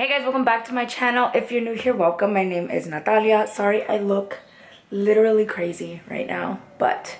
Hey guys, welcome back to my channel. If you're new here, welcome. My name is Natalia. Sorry I look literally crazy right now, but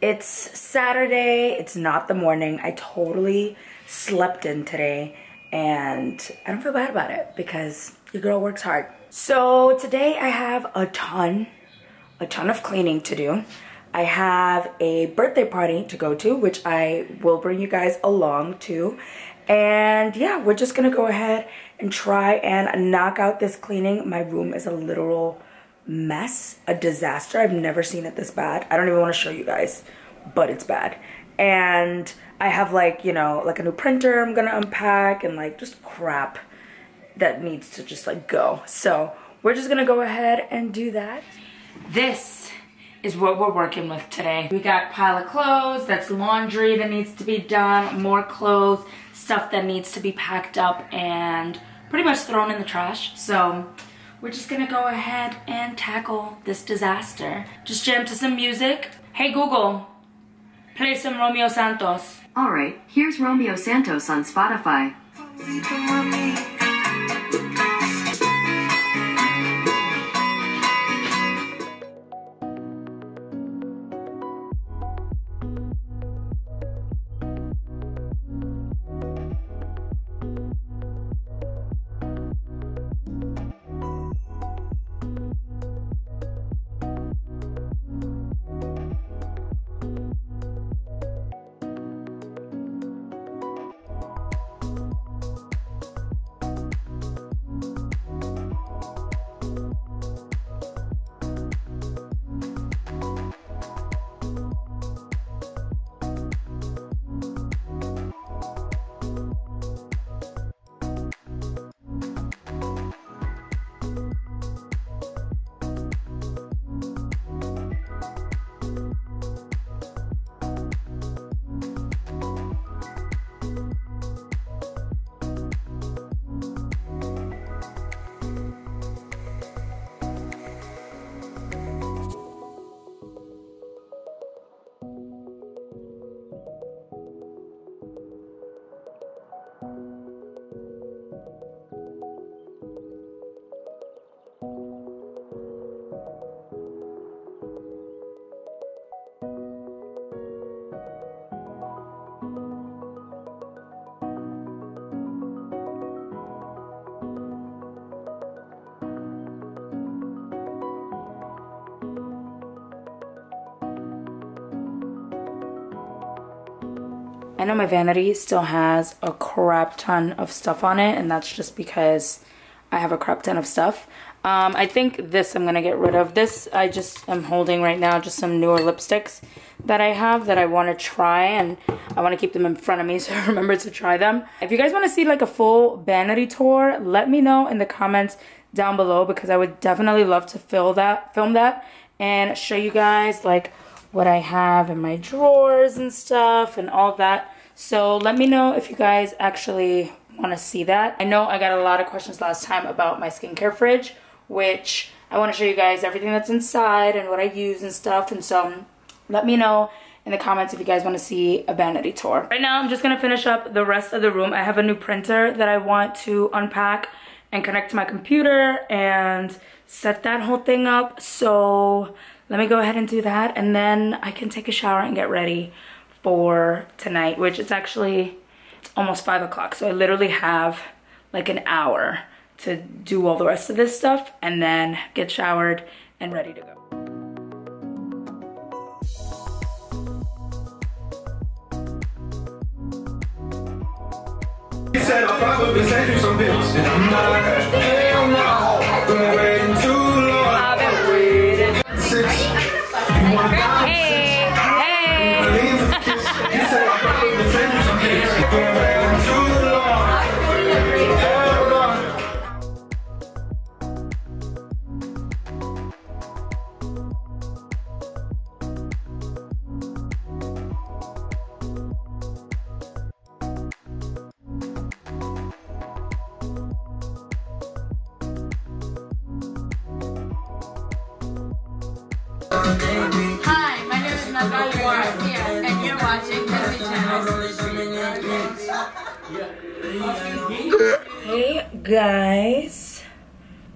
it's Saturday. It's not the morning. I totally slept in today and I don't feel bad about it because your girl works hard. So today I have a ton of cleaning to do. I have a birthday party to go to, which I will bring you guys along to. And yeah, we're just gonna go ahead and try and knock out this cleaning. My room is a literal mess, a disaster. I've never seen it this bad. I don't even want to show you guys, but it's bad. And I have like, you know, like a new printer I'm gonna unpack and like just crap that needs to just like go. So we're just gonna go ahead and do that. This is what we're working with today. We got a pile of clothes, that's laundry that needs to be done, more clothes, stuff that needs to be packed up and pretty much thrown in the trash. So we're just gonna go ahead and tackle this disaster. Just jam to some music. Hey Google, play some Romeo Santos. All right, here's Romeo Santos on Spotify. I know my vanity still has a crap ton of stuff on it, and that's just because I have a crap ton of stuff. I think this I'm gonna get rid of. This I just am holding right now, just some newer lipsticks that I have that I wanna try, and I wanna keep them in front of me so I remember to try them. If you guys wanna see like a full vanity tour, let me know in the comments down below because I would definitely love to film that and show you guys like what I have in my drawers and stuff and all that. So let me know if you guys actually want to see that. I know I got a lot of questions last time about my skincare fridge, which I want to show you guys everything that's inside and what I use and stuff. And so let me know in the comments if you guys want to see a vanity tour. Right now I'm just going to finish up the rest of the room. I have a new printer that I want to unpack and connect to my computer and set that whole thing up. So let me go ahead and do that, and then I can take a shower and get ready for tonight, which it's almost 5 o'clock. So I literally have like an hour to do all the rest of this stuff and then get showered and ready to go. You said I'll probably send you some bills, and I'm not like a damn now. I've been waiting too long. I've been waiting. Hey, hey. You said I'll probably send you some bills, I've been waiting too long. Hi, my name is Natalia, and you're watching Disney Channel. Hey guys,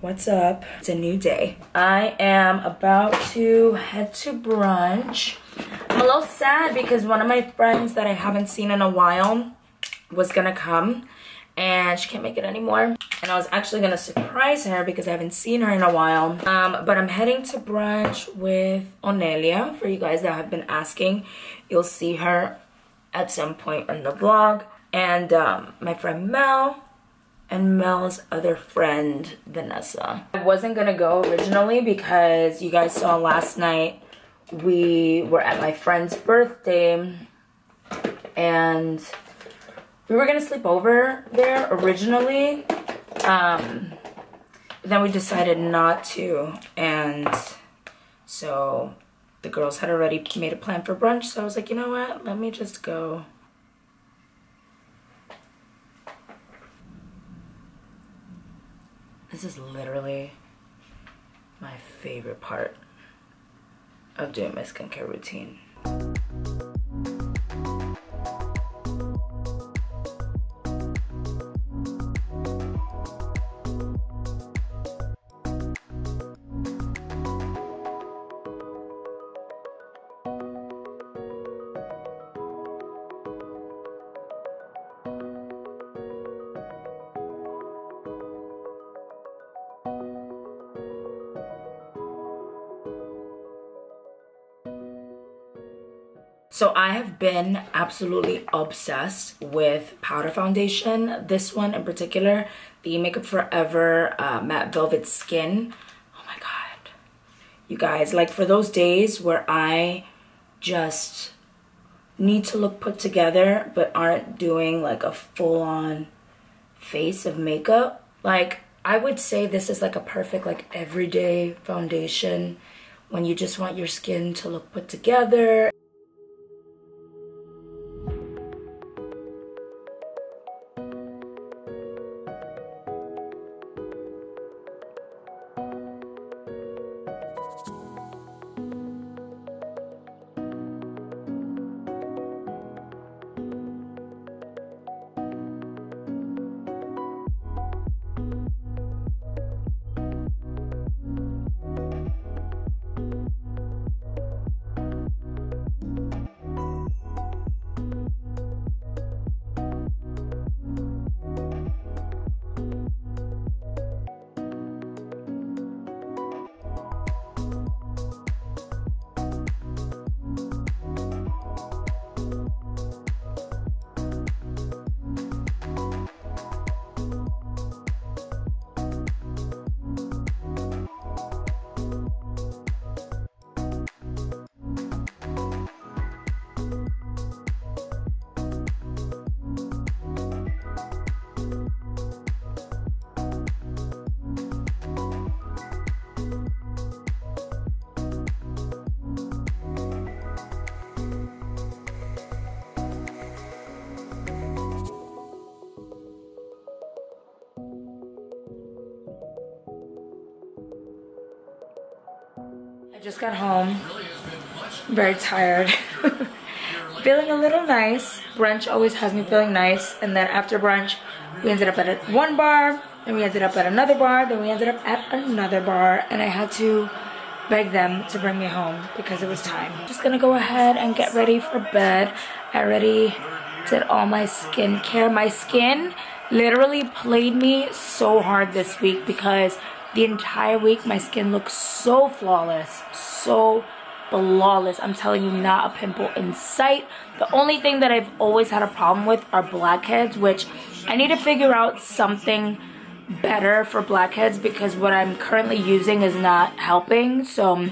what's up? It's a new day. I am about to head to brunch. I'm a little sad because one of my friends that I haven't seen in a while was gonna come and she can't make it anymore, and I was actually gonna surprise her because I haven't seen her in a while, but I'm heading to brunch with Onelia. For you guys that have been asking, you'll see her at some point in the vlog, and my friend Mel and Mel's other friend Vanessa. I wasn't gonna go originally because you guys saw last night we were at my friend's birthday and we were gonna sleep over there originally, then we decided not to, and so the girls had already made a plan for brunch, so I was like, you know what, let me just go. This is literally my favorite part of doing my skincare routine. So I have been absolutely obsessed with powder foundation. This one in particular, the Makeup Forever Matte Velvet Skin. Oh my God. You guys, like for those days where I just need to look put together but aren't doing like a full-on face of makeup, like I would say this is like a perfect like everyday foundation when you just want your skin to look put together. I just got home, very tired, feeling a little nice. Brunch always has me feeling nice, and then after brunch we ended up at one bar, then we ended up at another bar, then we ended up at another bar, and I had to beg them to bring me home because it was time. I'm just gonna go ahead and get ready for bed. I already did all my skincare. My skin literally played me so hard this week because the entire week my skin looks so flawless, so flawless. I'm telling you, not a pimple in sight. The only thing that I've always had a problem with are blackheads, which I need to figure out something better for blackheads because what I'm currently using is not helping. So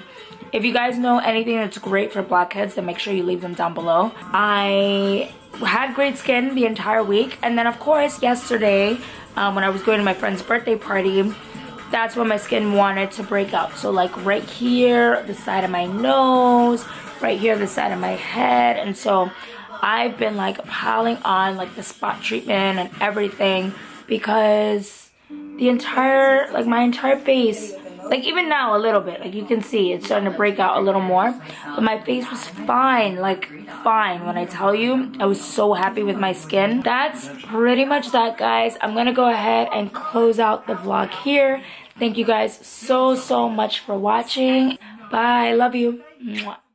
if you guys know anything that's great for blackheads, then make sure you leave them down below. I had great skin the entire week, and then of course yesterday when I was going to my friend's birthday party, that's when my skin wanted to break out. So like right here, the side of my nose, right here, the side of my head. And so I've been like piling on like the spot treatment and everything because the entire, like my entire face Like even now a little bit, like you can see it's starting to break out a little more. But my face was fine, like fine. When I tell you, I was so happy with my skin. That's pretty much that, guys. I'm gonna go ahead and close out the vlog here. Thank you guys so much for watching. Bye, love you. Mwah.